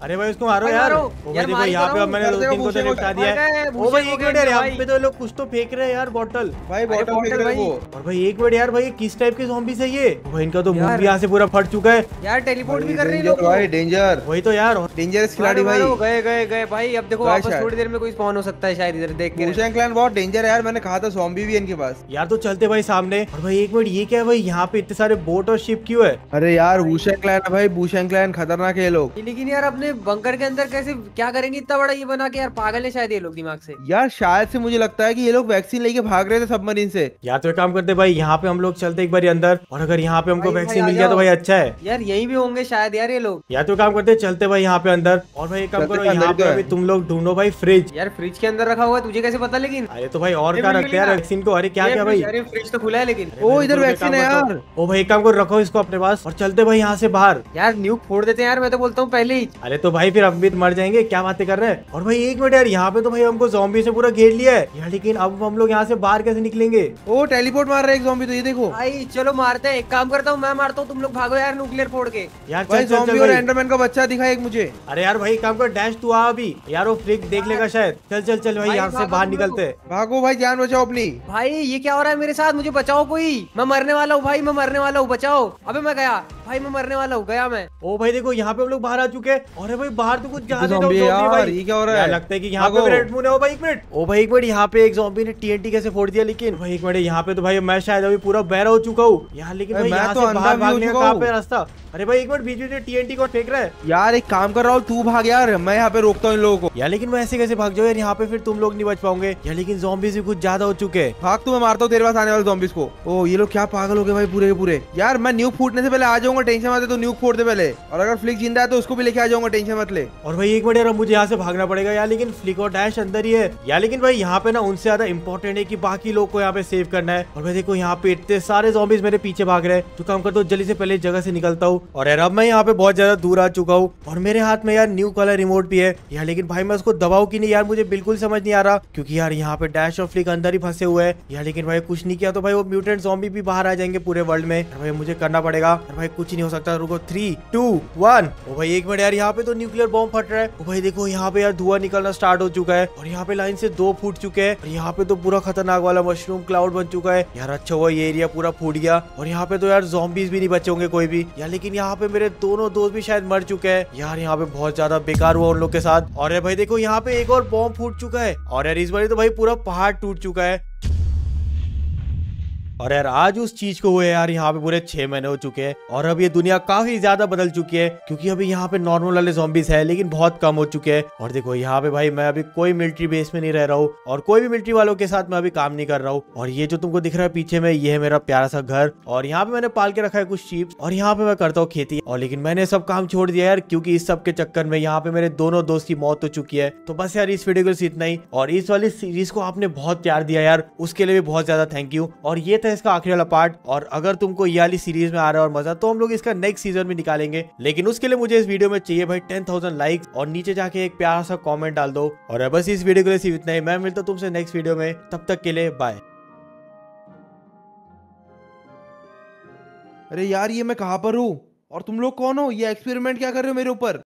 अरे भाई उसको मारो यार। देखो यहाँ पे मैंने दो तीन को तो निपटा दिया है। ओ भाई एक मिनट यार, यहाँ पे तो लोग कुछ तो फेंक रहे हैं यार, बॉटल भाई, बॉटल फेंक रहे हैं। और भाई एक मिनट यार, भाई किस टाइप के ज़ॉम्बीज़ है ये? भाई इनका तो मुंह भी यहाँ से पूरा फट चुका है यार। टेलीपोर्ट भी कर रहे हैं लोग भाई, डेंजर। वही तो यार, डेंजरस खिलाड़ी भाई। गए गए गए भाई, अब देखो वापस थोड़ी देर में कोई स्पॉन हो सकता है शायद इधर। देख के भूषण क्लैन बहुत डेंजर है यार, मैंने कहा था ज़ॉम्बी भी इनके पास यार। तो चलते भाई सामने। और भाई एक मिनट, ये क्या है भाई यहाँ पे इतने सारे बोट और शिप क्यों है? अरे यार भूषण क्लैन भाई, भूषण क्लैन खतरनाक है लोग। लेकिन यार अपने बंकर के अंदर कैसे क्या करेंगे इतना बड़ा ये बना के? यार पागल है शायद ये लोग दिमाग से यार। शायद से मुझे लगता है कि ये लोग वैक्सीन लेके भाग रहे थे सबमरीन से। या तो काम करते भाई यहाँ पे हम लोग चलते एक बार अंदर, और अगर यहाँ पे हमको वैक्सीन मिल गया तो भाई अच्छा है यार। यही भी होंगे शायद यार ये लोग। या तो काम करते चलते भाई यहाँ पे अंदर। और भाई काम करो यहाँ पे तुम लोग ढूंढो भाई फ्रिज। यार फ्रिज के अंदर रखा हुआ है, तुझे कैसे पता? लेकिन अरे तो भाई और क्या रखते यार वैक्सीन को? अरे क्या क्या भाई, फ्रिज तो खुला है लेकिन वो इधर वैक्सीन है यार। ओ भाई काम करो, रखो इसको अपने पास और चलते भाई यहाँ से बाहर। यार न्यूक फोड़ देते यार, मैं तो बोलता हूँ पहले ही। अरे तो भाई फिर अमित मर जाएंगे, क्या बातें कर रहे हैं। और भाई एक मिनट यार, यहाँ पे तो भाई हमको ज़ॉम्बी से पूरा घेर लिया है यार। लेकिन अब हम लोग यहाँ से बाहर कैसे निकलेंगे? ओ टेलीपोर्ट मार रहा है एक ज़ॉम्बी तो, ये देखो भाई। चलो मारते हैं, एक काम करता हूँ मैं मारता हूँ, तुम लोग भागो यार न्यूक्लियर फोड़ के। यार भाई ज़ॉम्बी और एंडरमैन का बच्चा दिखा एक मुझे। अरे यार भाई काम कर, डैश तू आ अभी यार, वो फ्लिक देख लेगा शायद। चल चल चल भाई यहाँ से बाहर निकलते। भागो भाई, जान बचाओ अपनी। भाई ये क्या हो रहा है मेरे साथ? मुझे बचाओ कोई, मैं मरने वाला हूँ भाई, मैं मरने वाला हूँ, बचाओ। अबे मैं गया भाई, मैं मरने वाला हूँ, गया मैं। ओ भाई देखो यहाँ पे हम लोग बाहर आ चुके हैं। और भाई बाहर तो कुछ भाई क्या हो रहा है? लगता है कि यहाँ पे रेड मून है। ओ भाई एक मिनट, ओ भाई एक मिनट, यहाँ पे एक ज़ॉम्बी ने TNT कैसे फोड़ दिया? लेकिन भाई एक मिनट, यहाँ पे तो भाई मैं शायद अभी पूरा बहरा हो चुका हूँ यार। लेकिन भाई यहाँ से बाहर भागने का कहाँ पे रास्ता? अरे भाई एक मिनट, बीच बीच में TNT को फेंक रहा है यार। एक काम कर रहा हूँ, तू भाग यार, मैं यहाँ पे रोकता हूँ इन लोगों को यार। लेकिन मैं ऐसे कैसे भाग जाऊँ यार? यहाँ पे फिर तुम लोग नहीं बच पाओगे यार। लेकिन ज़ॉम्बीज़ भी कुछ ज्यादा हो चुके हैं। भाग, तो मैं मारता हूँ तेरे पास आने वाले ज़ॉम्बीज़ को। ओ ये लोग क्या पागल हो गए भाई पूरे के पूरे यार। मैं न्यूक फूटने से पहले आ जाऊंगा, टेंशन मत ले। तो न्यूक फोड़ दे पहले, और अगर फ्लिक जिंदा है तो उसको भी लेके आ जाऊंगा, टेंशन मत ले। और भाई एक मिनट यार, मुझे यहाँ से भागना पड़ेगा यार। लेकिन फ्लिक और डैश अंदर ही है यार। लेकिन भाई यहाँ पे ना उनसे ज्यादा इंपॉर्टेंट है कि बाकी लोग को यहाँ पे सेव करना है। और भाई देखो यहाँ पे इतने सारे ज़ॉम्बीज़ मेरे पीछे भाग रहे हैं। तो काम करता हूँ जल्दी से पहले जगह से निकलता हूँ। और यार अब मैं यहाँ पे बहुत ज्यादा दूर आ चुका हूँ, और मेरे हाथ में यार न्यू कलर रिमोट भी है यार। लेकिन भाई मैं उसको दबाऊ की नहीं यार, मुझे बिल्कुल समझ नहीं आ रहा, क्योंकि यार यहाँ पे डैश और फ्लिक अंदर ही फंसे हुए हैं यार। लेकिन भाई कुछ नहीं किया तो भाई वो म्यूटेंट ज़ॉम्बी भी बाहर आ जाएंगे पूरे वर्ल्ड में। भाई मुझे करना पड़ेगा भाई, कुछ नहीं हो सकता। रुको 3 2 1। ओ भाई एक मिनट यार, यहाँ पे तो न्यूक्लियर बॉम्ब फट रहा है। ओ भाई देखो यहाँ पे यार धुआं निकलना स्टार्ट हो चुका है, और यहाँ पे लाइन से 2 फूट चुके हैं। और यहाँ पे तो पूरा खतरनाक वाला मशरूम क्लाउड बन चुका है यार। अच्छा हुआ ये एरिया पूरा फूट गया, और यहाँ पे तो यार ज़ॉम्बीज़ भी नहीं बचेंगे कोई भी यार। लेकिन यहाँ पे मेरे दोनों दोस्त भी शायद मर चुके हैं यार। यहाँ पे बहुत ज्यादा बेकार हुआ उन लोग के साथ। और भाई देखो यहाँ पे एक और बॉम्ब फूट चुका है, और यार इस बार तो भाई पूरा पहाड़ टूट चुका है। और यार आज उस चीज को हुए यार यहाँ पे पूरे 6 महीने हो चुके हैं, और अब ये दुनिया काफी ज्यादा बदल चुकी है, क्योंकि अभी यहाँ पे नॉर्मल वाले ज़ॉम्बीज़ है लेकिन बहुत कम हो चुके हैं। और देखो यहाँ पे भाई मैं अभी कोई मिलिट्री बेस में नहीं रह रहा हूँ, और कोई भी मिलिट्री वालों के साथ मैं अभी काम नहीं कर रहा हूँ। और ये जो तुमको दिख रहा है पीछे में, ये है मेरा प्यारा सा घर, और यहाँ पे मैंने पाल के रखा है कुछ शीप, और यहाँ पे मैं करता हूँ खेती। और लेकिन मैंने सब काम छोड़ दिया यार, क्योंकि इस सब के चक्कर में यहाँ पे मेरे दोनों दोस्त की मौत हो चुकी है। तो बस यार इस वीडियो को इतना ही, और इस वाली सीरीज को आपने बहुत प्यार दिया यार, उसके लिए भी बहुत ज्यादा थैंक यू। और ये इसका आखिरी वाला पार्ट, और अगर तुमको ये वाली सीरीज में आ रहा है और मजा, तो हम लोग इसका नेक्स्ट सीजन भी निकालेंगे। लेकिन उसके लिए मुझे इस वीडियो में चाहिए भाई 10,000 लाइक्स, और नीचे जाके एक प्यारा सा कमेंट डाल दो। और बस इस वीडियो के लिए सिर्फ इतना ही। मैं मिलता हूं तुमसे नेक्स्ट वीडियो में, तब तक के लिए बाय। अरे यार ये मैं कहां पर हूँ, और तुम लोग कौन हो? ये एक्सपेरिमेंट क्या कर रहे हो मेरे ऊपर?